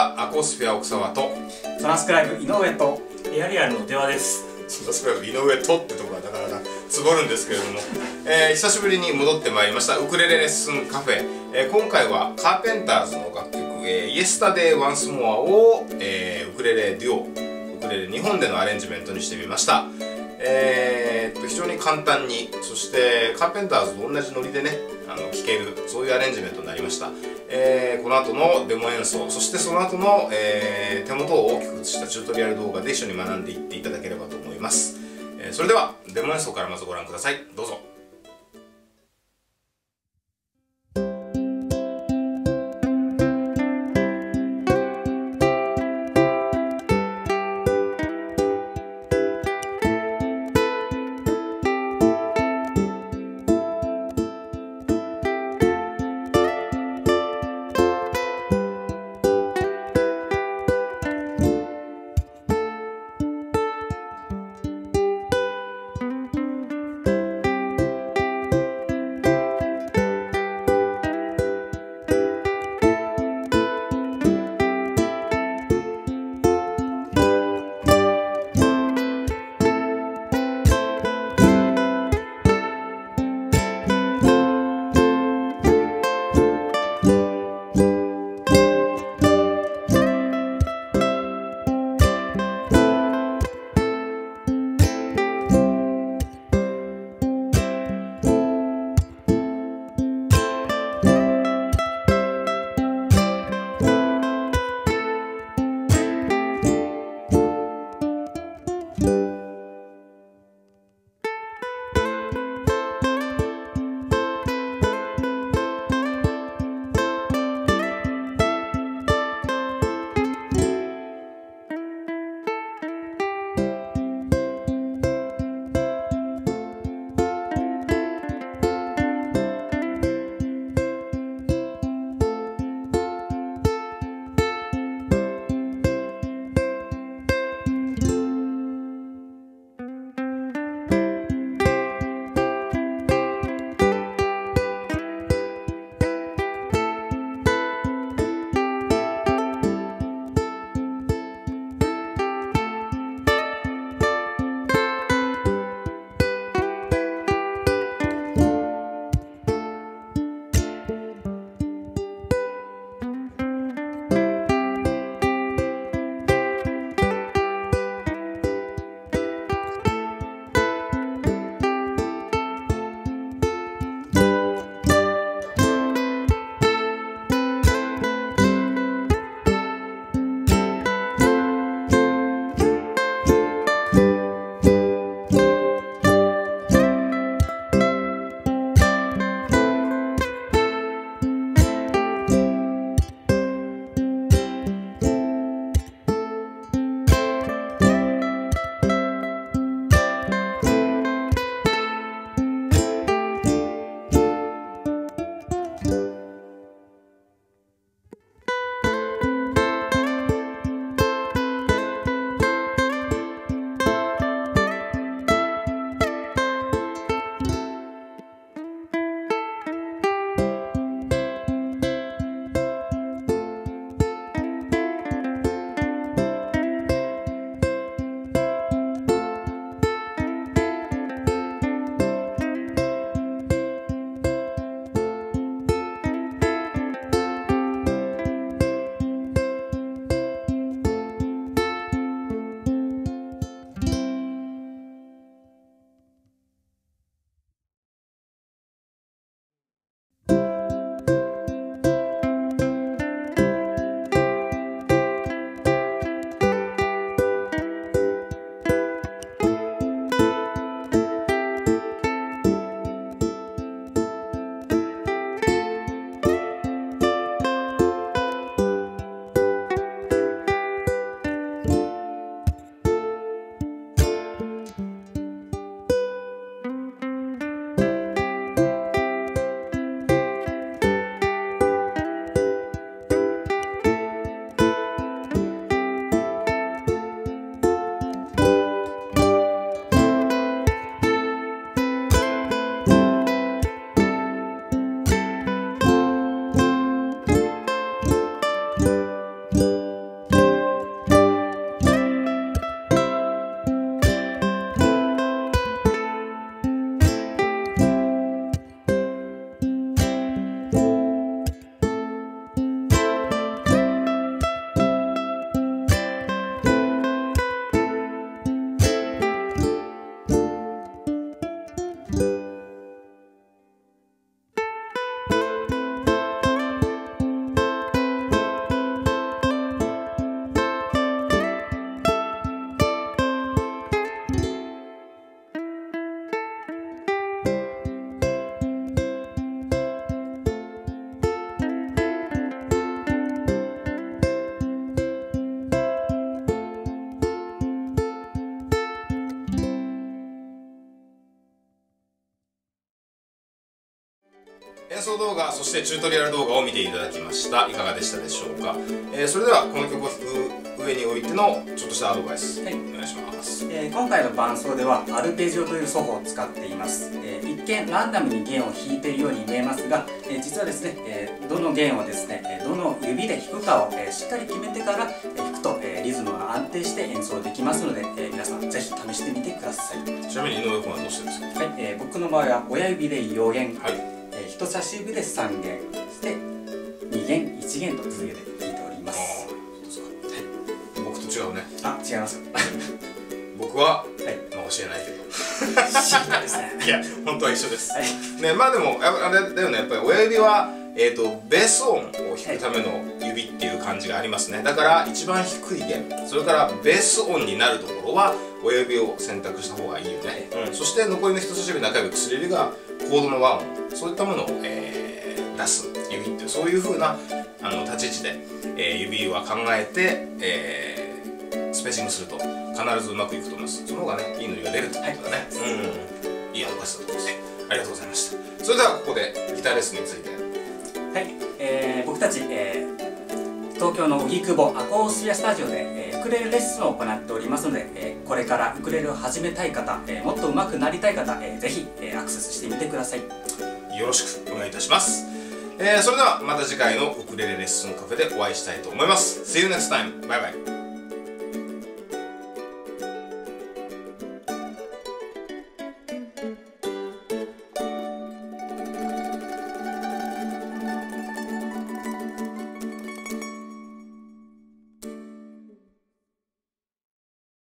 はアコースフィア奥沢とトランスクライブ井上とエアリアルの出羽です。トランスクライブ井上とってところがなかなかつぼるんですけれども久しぶりに戻ってまいりましたウクレレレッスンカフェ、今回はカーペンターズの楽曲「Yesterday Once More」を、ウクレレデュオウクレレ日本でのアレンジメントにしてみました。非常に簡単に、そしてカーペンターズと同じノリでね聴ける、そういうアレンジメントになりました。この後のデモ演奏、そしてその後の、手元を大きく映したチュートリアル動画で一緒に学んでいっていただければと思います。それではデモ演奏からまずご覧ください。どうぞ。演奏動画、そしてチュートリアル動画を見ていただきました。いかがでしたでしょうか。それではこの曲を弾く上においてのちょっとしたアドバイス、はい、お願いします。今回の伴奏ではアルペジオという奏法を使っています。一見ランダムに弦を弾いているように見えますが、実はですね、どの弦をですね、どの指で弾くかをしっかり決めてから弾くとリズムが安定して演奏できますので、皆さんぜひ試してみてください。ちなみに井上君はどうしてですか。はい、僕の場合は親指で4弦、はい、人差し指で3弦、そして2弦、1弦と続けて弾いております。はい、僕と違うね。あ、違います。僕は、はい、まあ教えないけど。いや、本当は一緒です。はい、ね、まあでもあれだよね、やっぱり親指はベース音を弾くための指っていう感じがありますね。だから一番低い弦、それからベース音になるところは親指を選択した方がいいよね、うん、そして残りの人差し指、中指、薬指がコードの和音、そういったものを、出す指っていう、そういう風な立ち位置で、指は考えて、スペーシングすると必ずうまくいくと思います。その方がね、いいのりが出るってことだね、はい、うん、いいアドバイスだと思います。ありがとうございました。それではここでギターレッスンについて、はい、僕たち、東京の荻窪アコースティアスタジオで、ウクレレレッスンを行っておりますので、これからウクレレを始めたい方、もっと上手くなりたい方、ぜひ、アクセスしてみてください。よろしくお願いいたします。それではまた次回のウクレレレッスンカフェでお会いしたいと思います。See you next time. Bye bye.